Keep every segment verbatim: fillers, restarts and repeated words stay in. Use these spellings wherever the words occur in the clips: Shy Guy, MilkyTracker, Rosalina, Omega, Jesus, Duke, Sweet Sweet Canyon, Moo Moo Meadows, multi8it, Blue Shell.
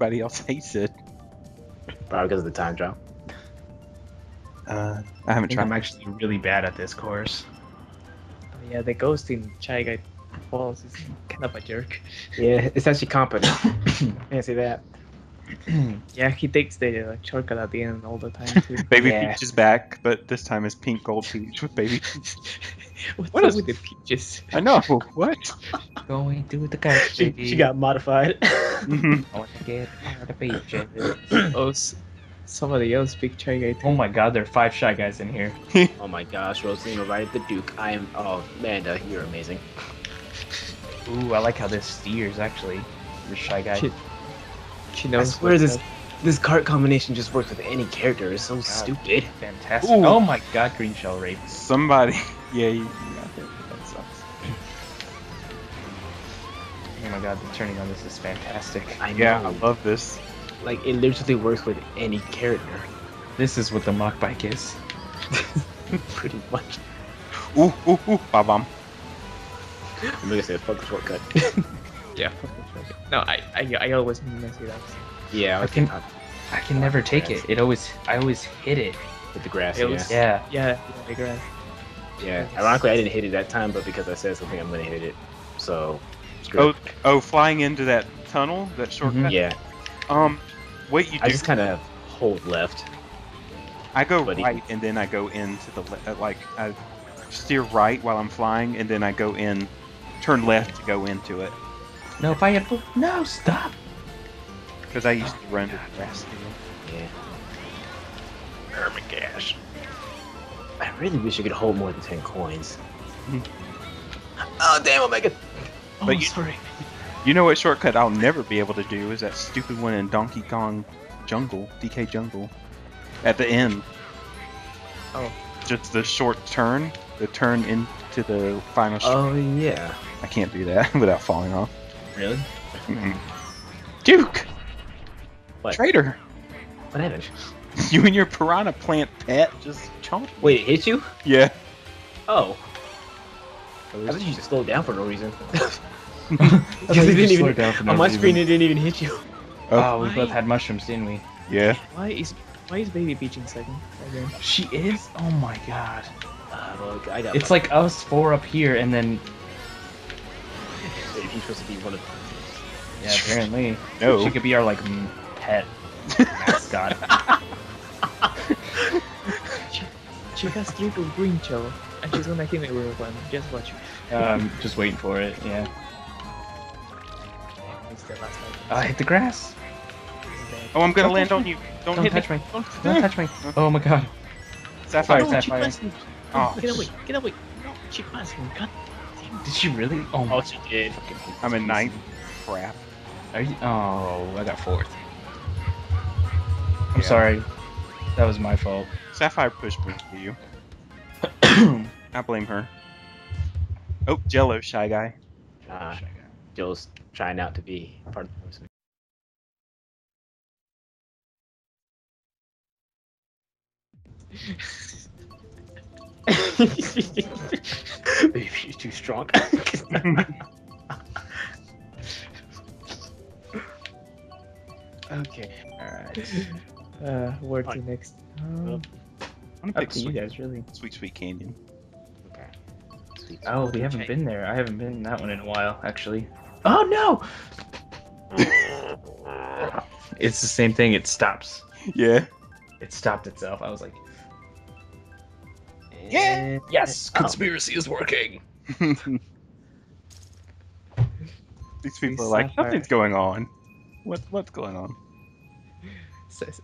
everybody else hates it. Probably because of the time trial. Uh, I haven't I tried. I'm actually really bad at this course. Oh, yeah, the ghost in Shy Guy Falls is kind of a jerk. Yeah, it's actually competent. Can't say that. Yeah, he takes the uh, shortcut at the end all the time too. Baby yeah. Peach is back, but this time it's pink gold peach with Baby Peach. What's what up is... with the peaches? I know, what? Going through the country. She, she got modified. Mm-hmm. I want to get the peaches. Oh, somebody else picked Shy Guy. Oh my god, there are five Shy Guys in here. Oh my gosh, Rosalina right at the Duke. I am, oh, Amanda, you're amazing. Ooh, I like how this steers, actually. The Shy Guy. She... She knows I swear this, this cart combination just works with any character. It's so god, stupid. Fantastic. Ooh. Oh my god, green shell rape. Somebody. Yeah, you got that. That sucks. Oh my god, the turning on this is fantastic. I know. Yeah, I love this. Like, it literally works with any character. This is what the mock bike is. Pretty much. Ooh, ooh, ooh. Ba-bomb. I'm gonna say, fuck the shortcut. Yeah. No, I, I I always mess it up. Yeah, I, I can not, I can never take grass. it. It always I always hit it with the grass. Always, yeah. yeah, yeah, the grass. Yeah. Yes. Ironically, I didn't hit it that time, but because I said something, I'm gonna hit it. So. Screw oh, it. oh, flying into that tunnel, that shortcut. Mm-hmm. Yeah. Um, what you do? I just kind of hold left. I go buddy. right, and then I go into the le like I steer right while I'm flying, and then I go in, turn left to go into it. No, if I had food, no, stop! Because I used oh, to run to the grass. Yeah. Oh my gosh. I really wish I could hold more than ten coins. Oh, damn, Omega! Oh, but you, sorry. You know what shortcut I'll never be able to do is that stupid one in Donkey Kong Jungle, D K Jungle, at the end. Oh. Just the short turn, the turn into the final shortcut. Oh, yeah. I can't do that without falling off. Really? Mm-mm. Duke! What? Traitor! What happened? You and your piranha plant pet just chomped. Wait, it hit you? Yeah. Oh. I thought you just slowed down for no reason. it didn't even, down for no on my reason. Screen, it didn't even hit you. Oh, oh we both had mushrooms, didn't we? Yeah. Why is why is Baby Peach in second? Again? She is? Oh my god. Uh, well, I got it's like us four up here, and then... He's supposed to be one of them. Yeah, apparently. No. She could be our, like, pet mascot. she, she has three for green cello, and she's gonna give me one. Just watch. Um, just waiting for it, yeah. I uh, hit the grass. Oh, I'm gonna don't land on me. you. Don't, don't hit touch me. me. Don't, don't touch me. Oh my god. Sapphire, oh, no, Sapphire. Oh, get away, get away. No, she passed me. God. Did she really? Oh, my oh she did. I'm in ninth. Crap. Are you? Oh, I got fourth. I'm yeah. sorry. That was my fault. Sapphire pushed me to you. I blame her. Oh, Jello, Shy Guy. Uh, Shy Guy. Jello's trying out to be part of the person. Maybe she's too strong. Okay, alright. Uh, where to next? Um, I'm gonna pick you guys, really. Sweet Sweet Canyon. Okay. Sweet, oh, we haven't been there. I haven't been in that one in a while, actually. Oh no! It's the same thing, it stops. Yeah. It stopped itself. I was like, yeah. Yes, conspiracy oh. is working. These people are like, something's going on. What what's going on?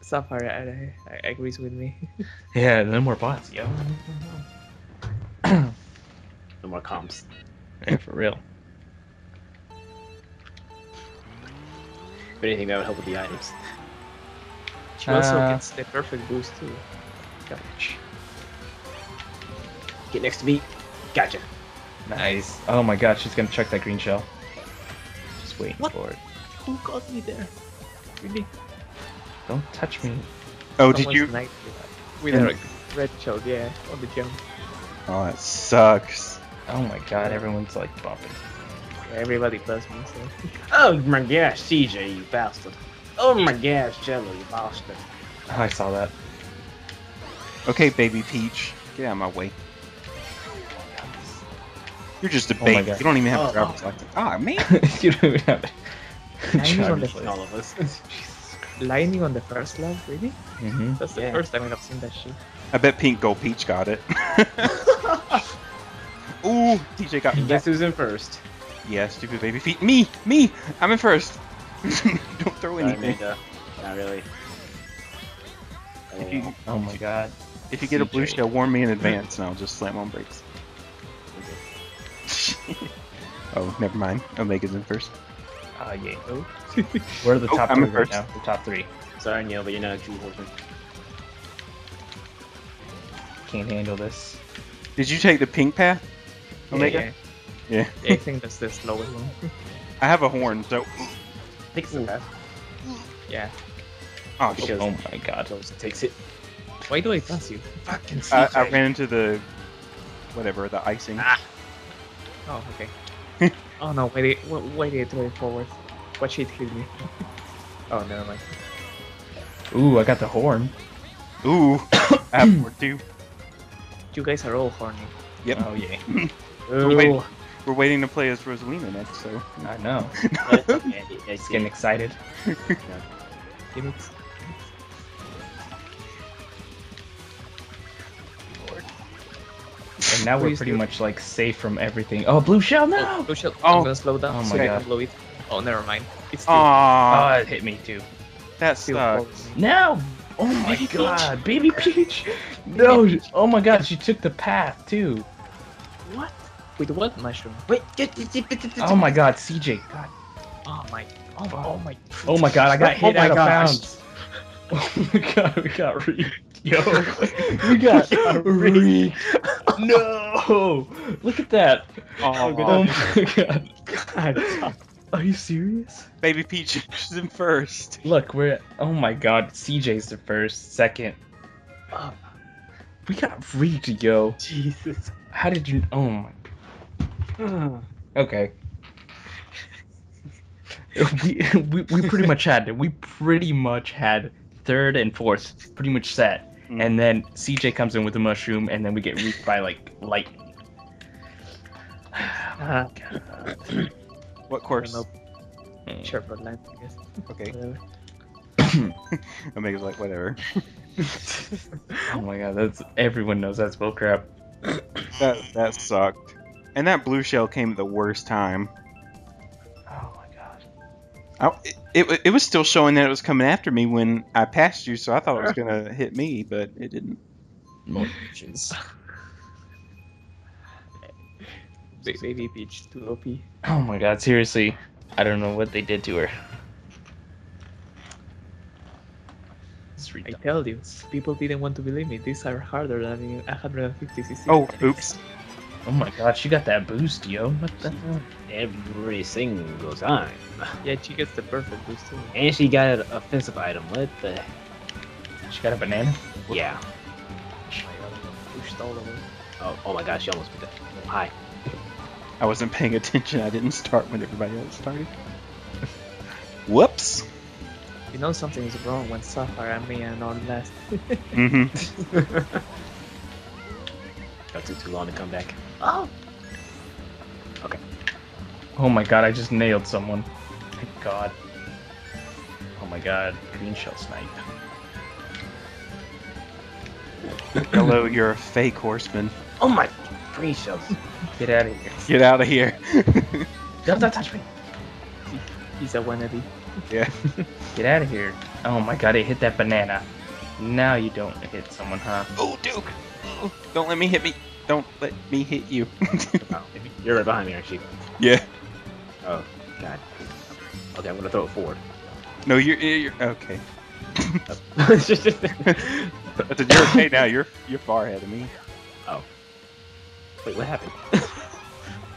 Sapphire I, I, agrees with me. Yeah, no more bots, yo. No more comps. Yeah, for real. If anything, that would help with the items. She uh, also gets the perfect boost too. Gotcha. Get next to me. Gotcha. Nice. Oh my god, she's gonna check that green shell. Just waiting what? for it. Who got me there? Really? Don't touch me. Oh, Someone's did you? With, with a red shell, yeah, on the jump. Oh, that sucks. Oh my god, everyone's like bopping. Yeah, everybody buzz me, so. Oh my gosh, C J, you bastard. Oh my gosh, Jelly, Boston. I saw that. Okay, baby Peach. Get out of my way. You're just a baby. Oh, you don't even have oh, a driver's oh. license. Ah, oh, man. You don't even have a driver's license. All of us. Lightning on the first love, really? Mm-hmm. That's the yeah. first time I've seen that shit. I bet Pink Gold Peach got it. Ooh, D J got me. Guess who's in first? Yeah, stupid baby feet. Me! Me! I'm in first! Don't throw anything. Sorry, not really. If you, oh my god. If you get a blue shell, warn me in advance and I'll just slam on brakes. Oh, never mind. Omega's in first. Ah, uh, yeah. Oh. We're the top oh, three right now. The top three. Sorry, Neil, but you're not a true horseman. Can't handle this. Did you take the pink path, Omega? Yeah. yeah. I think that's the slowest one. I have a horn, so. Takes the path. Yeah. Oh, oh, oh my god. It takes it. Why do I pass you? Fucking I, I ran into the. Whatever, the icing. Ah. Oh, okay. Oh no, why did, why did I throw it forward? Watch it hit me. Oh, never mind. Ooh, I got the horn. Ooh, I have more too. You guys are all horny. Yep. Oh yeah. we're, waiting, we're waiting to play as Rosalina next, so I know. It's getting excited. Give it. And now we're pretty much like safe from everything. Oh, blue shell, no! Oh, blue shell. Oh. I'm gonna slow down. Oh my so god. I can blow it. Oh, never mind. It's oh, it hit me too. That sucks. No. Oh my Baby god, Peach. Baby Peach! No, oh my god, she took the path too. What? With what mushroom? Wait, get, get, get, get, get, get. Oh my god, C J, god. Oh my, oh my, oh my. Oh my god, I got hit oh out gosh. of bounds. Oh my god, we got reeked, yo. We got reeked. No! Look at that. Oh, oh my god. God. Are you serious? Baby Peach is in first. Look, we're. Oh my god, C J's the first, second. Uh, we got reeked, yo. Jesus. How did you. Oh my. Uh, okay. we, we, we pretty much had it. We pretty much had third and fourth pretty much set. Mm. And then C J comes in with a mushroom, and then we get reeked by, like, lightning. Oh my god. What course? Mm. Sure, but I guess. Okay. Omega's like, whatever. Oh my god, that's everyone knows that's bullcrap. That that sucked. And that blue shell came at the worst time. Oh my god. I, it, it, it was still showing that it was coming after me when I passed you, so I thought it was gonna hit me, but it didn't. More inches. Baby Peach to O P. Oh my god, seriously. I don't know what they did to her. I tell you, people didn't want to believe me. These are harder than one hundred fifty C C. Oh, oops. Oh my god, she got that boost, yo. What the hell? Every single time. Yeah, she gets the perfect boost too. And she got an offensive item. What the? She got a banana? Yeah. Oh, oh my god, she almost beat that. Oh, hi. I wasn't paying attention. I didn't start when everybody else started. Whoops! You know something's wrong when Sapphire and me are not last. Mm-hmm. That took too long to come back. Oh! Okay. Oh my god, I just nailed someone. Thank god. Oh my god, green shell snipe. Hello, you're a fake horseman. Oh my... Green shells. Get out of here. Get out of here. Don't, don't touch me. He's a wannabe. Yeah. Get out of here. Oh my god, it hit that banana. Now you don't hit someone, huh? Oh, Duke. Oh, don't let me hit me. Don't let me hit you. Oh, you're right behind me, aren't you? Yeah. Oh, god. Okay, I'm gonna throw it forward. No, you're... you're okay. I said, you're okay now. You're, you're far ahead of me. Oh. Wait, what happened?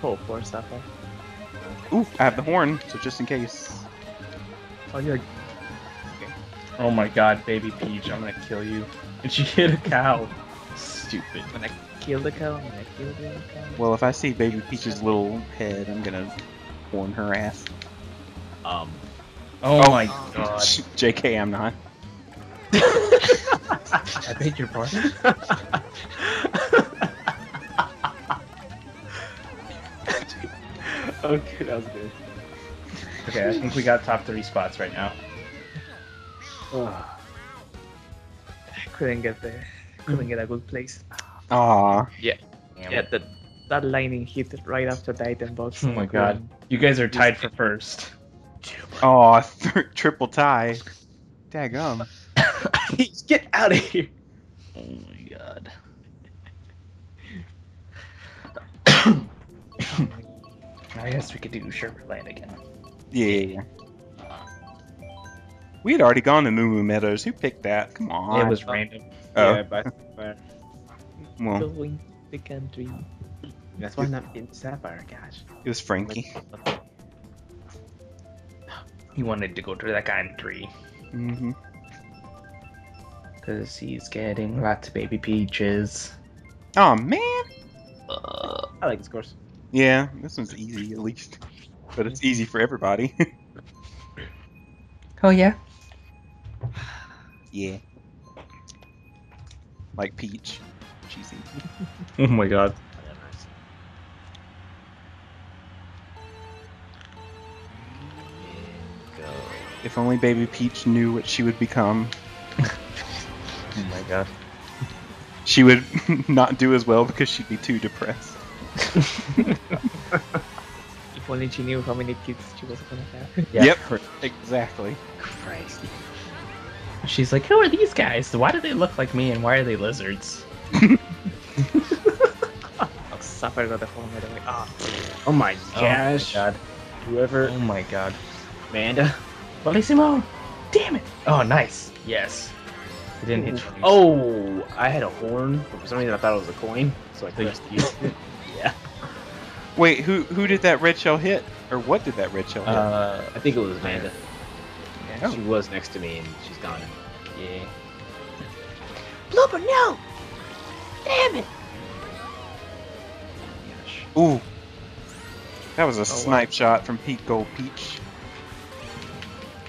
Oh, poor Sapphire. Ooh, I have the horn, so just in case. Oh, you're... Okay. Oh my god, baby Peach, I'm gonna kill you. And she hit a cow. Stupid. When I kill the cow, when I kill the other cow... Well, if I see baby Peach's little head, I'm gonna horn her ass. Um, Oh, oh my god. god. J K, I'm not. I beg your pardon? Okay, that was good. Okay, I think we got top three spots right now. Oh. I couldn't get there. Couldn't get a good place. Aww. Yeah. Damn yeah, the, that lightning hit right after the item box. Oh my god. Going. You guys are tied for first. Aw, oh, triple tie. Daggum. Get out of here. Oh my god. I guess we could do Sherbert Land again. Yeah. We had already gone to Moo Moo Meadows. Who picked that? Come on. It was oh. random. Oh. Yeah, but. but... Well. Going to country. That's why I'm not in Sapphire, gosh. It was Frankie. He wanted to go to that country. Mm-hmm. Because he's getting lots of baby peaches. Oh man. Uh, I like this course. Yeah, this one's easy at least. But it's easy for everybody. Oh yeah? Yeah. Like peach. Cheesy. Oh my god. If only Baby Peach knew what she would become. Oh my god. She would not do as well because she'd be too depressed. If only she knew how many kids she was gonna have. Yeah. Yep, exactly. Christ. She's like, who are these guys? Why do they look like me and why are they lizards? I'll suffer the whole night away. Oh, oh my gosh. Oh my god. Whoever. Oh my god. Amanda. Bellissimo! Damn it! Oh, nice. Yes. It didn't hit twenty. Oh, I had a horn, but for some reason I thought it was a coin, so I just used it. Yeah. Wait, who who did that red shell hit? Or what did that red shell hit? Uh, I think it was Amanda. Yeah, oh. She was next to me, and she's gone. Yeah. Blooper, no! Damn it! Ooh. That was a oh, snipe wow. shot from Pete Gold Peach.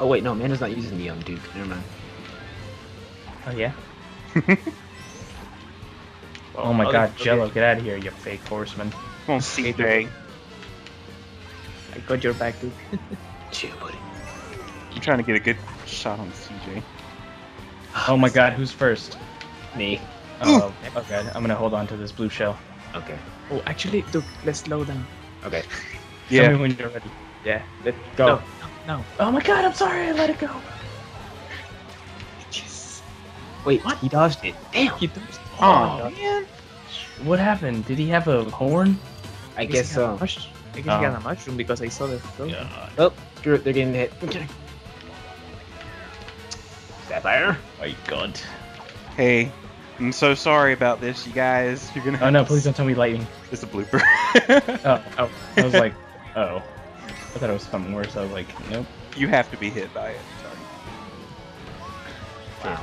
Oh wait, no, Amanda's not using the um, Duke. Never mind. Oh yeah. Oh my oh, god, okay. Jello, get out of here, you fake horseman! Come on, C J. I got your back, Duke. Chill, buddy. I'm trying to get a good shot on C J. Oh my god, who's first? Me. Oh, oh god, I'm gonna hold on to this blue shell. Okay. Oh, actually, Duke, let's slow down. Okay. Yeah. Tell me when you're ready. Yeah. Let's go. No. No. Oh my god, I'm sorry, I let it go! Yes. Wait, what? He dodged it. Damn! He dodged it. Oh, oh man! What happened? Did he have a horn? I, I guess so. Um, I guess um, he got a mushroom because I saw the film. Yeah. Oh, they're getting hit. Sapphire? Oh my god. Hey, I'm so sorry about this, you guys. You're gonna. Oh no, please don't tell me lightning. It's a blooper. oh, oh, I was like, oh. I thought it was something worse. I was like, nope. You have to be hit by it. Sorry. Wow.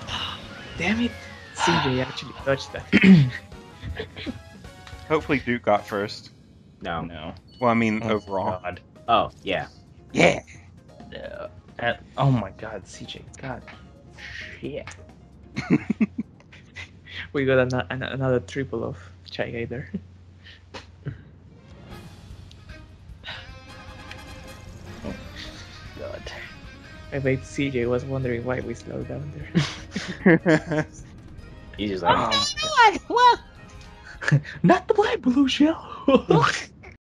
Damn it. C J actually touched that. Hopefully Duke got first. No. No. Well, I mean, oh, overall. God. Oh, yeah. Yeah. Uh, and, oh my god, C J. God. Shit. We got an an another triple of Shy Guy there. I bet C J was wondering why we slowed down there. He's just like, oh, oh, not the black blue shell!